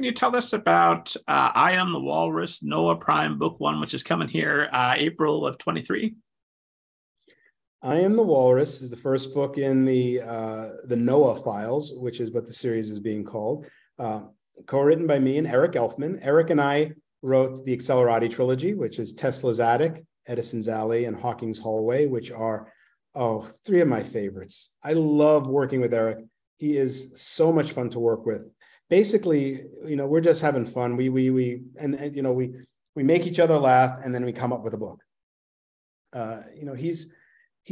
Can you tell us about I Am the Walrus, Noah Prime, Book 1, which is coming here April of 23? I Am the Walrus is the first book in the Noah Files, which is what the series is being called, co-written by me and Eric Elfman. Eric and I wrote the Accelerati trilogy, which is Tesla's Attic, Edison's Alley, and Hawking's Hallway, which are three of my favorites. I love working with Eric. He is so much fun to work with. Basically, you know, we're just having fun. And you know, we make each other laugh, and then we come up with a book. You know, he's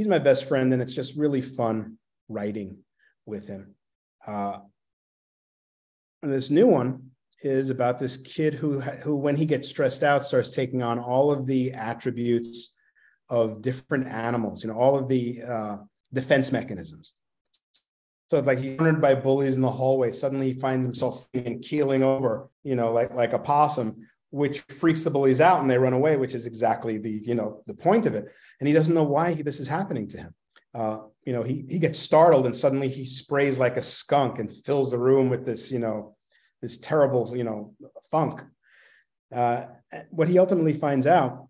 my best friend, and it's just really fun writing with him. And this new one is about this kid who, when he gets stressed out, starts taking on all of the attributes of different animals, you know, all of the defense mechanisms. So it's like he's hunted by bullies in the hallway. Suddenly he finds himself keeling over, you know, like a possum, which freaks the bullies out and they run away, which is exactly the, you know, the point of it. And he doesn't know why this is happening to him. You know, he gets startled and suddenly he sprays like a skunk and fills the room with this, you know, this terrible, you know, funk. What he ultimately finds out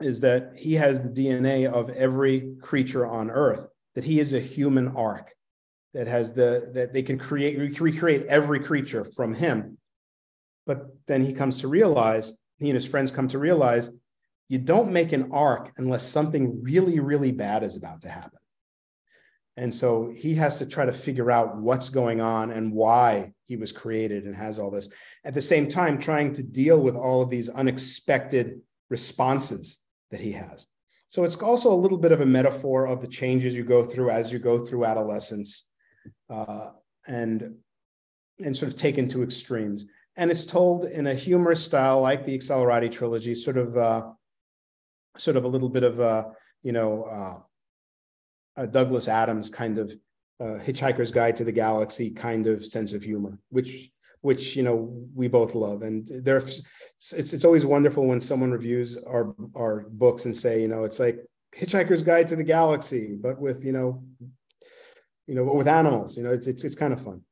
is that he has the DNA of every creature on Earth, that he is a human arc that has that they can recreate every creature from him. But then he and his friends come to realize you don't make an arc unless something really, really bad is about to happen. And so he has to try to figure out what's going on and why he was created and has all this. At the same time, trying to deal with all of these unexpected responses that he has. So it's also a little bit of a metaphor of the changes you go through as you go through adolescence and sort of taken to extremes. And it's told in a humorous style like the Accelerati trilogy, sort of a little bit of you know, a Douglas Adams kind of Hitchhiker's Guide to the Galaxy kind of sense of humor, which you know, we both love. And it's always wonderful when someone reviews our books and say, you know, it's like Hitchhiker's Guide to the Galaxy, but with, but with animals. You know, it's kind of fun.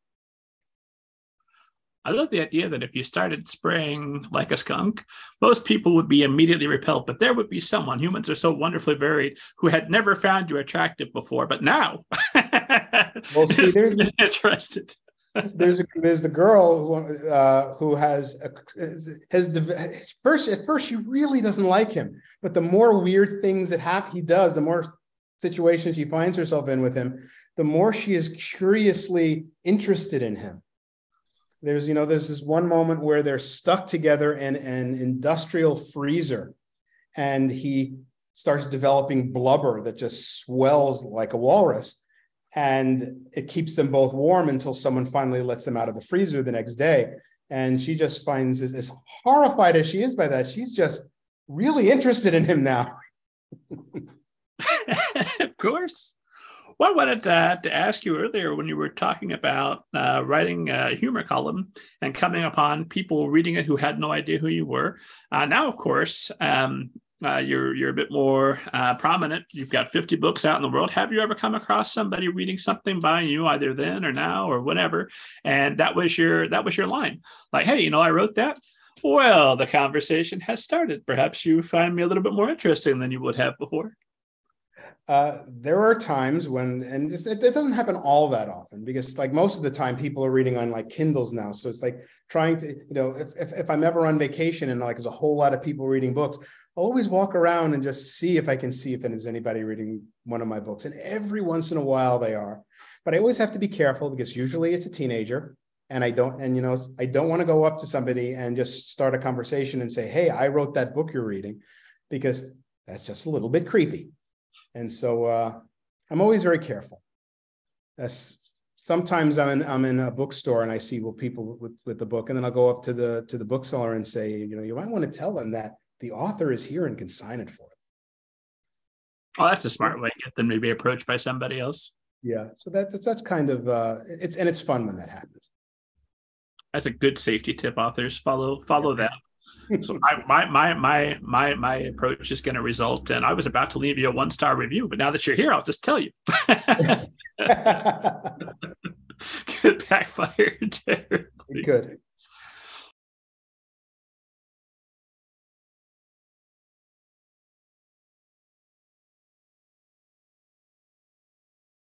I love the idea that if you started spraying like a skunk, most people would be immediately repelled, but there would be someone, humans are so wonderfully varied, who had never found you attractive before, but now. Well, see, there's the girl who at first she really doesn't like him, but the more weird things that he does, the more situations she finds herself in with him, the more she is curiously interested in him. There's this one moment where they're stuck together in an industrial freezer, and he starts developing blubber that just swells like a walrus, and it keeps them both warm until someone finally lets them out of the freezer the next day. And she just finds, as horrified as she is by that, she's just really interested in him now. Of course. Well, I wanted to ask you earlier when you were talking about writing a humor column and coming upon people reading it who had no idea who you were. Now, of course, you're a bit more prominent. You've got 50 books out in the world. Have you ever come across somebody reading something by you, either then or now or whatever, and that was your line? Like, hey, you know, I wrote that. Well, the conversation has started. Perhaps you find me a little bit more interesting than you would have before. There are times when, and it doesn't happen all that often, because like most of the time people are reading on like Kindles now. So it's like trying to, you know, if I'm ever on vacation and like there's a whole lot of people reading books, I'll always walk around and just see if I can see if there's anybody reading one of my books. And every once in a while they are, but I always have to be careful because usually it's a teenager and I don't want to go up to somebody and just start a conversation and say, hey, I wrote that book you're reading, because that's just a little bit creepy. And so I'm always very careful. Sometimes I'm in a bookstore and I see people with the book, and then I'll go up to the bookseller and say, you know, you might want to tell them that the author is here and can sign it for them. Oh, that's a smart way to get them to be approached by somebody else. Yeah, so that's kind of it's fun when that happens. That's a good safety tip, authors. Follow that. So my approach is going to result in, I was about to leave you a 1-star review, but now that you're here, I'll just tell you. Could backfire terribly. It could.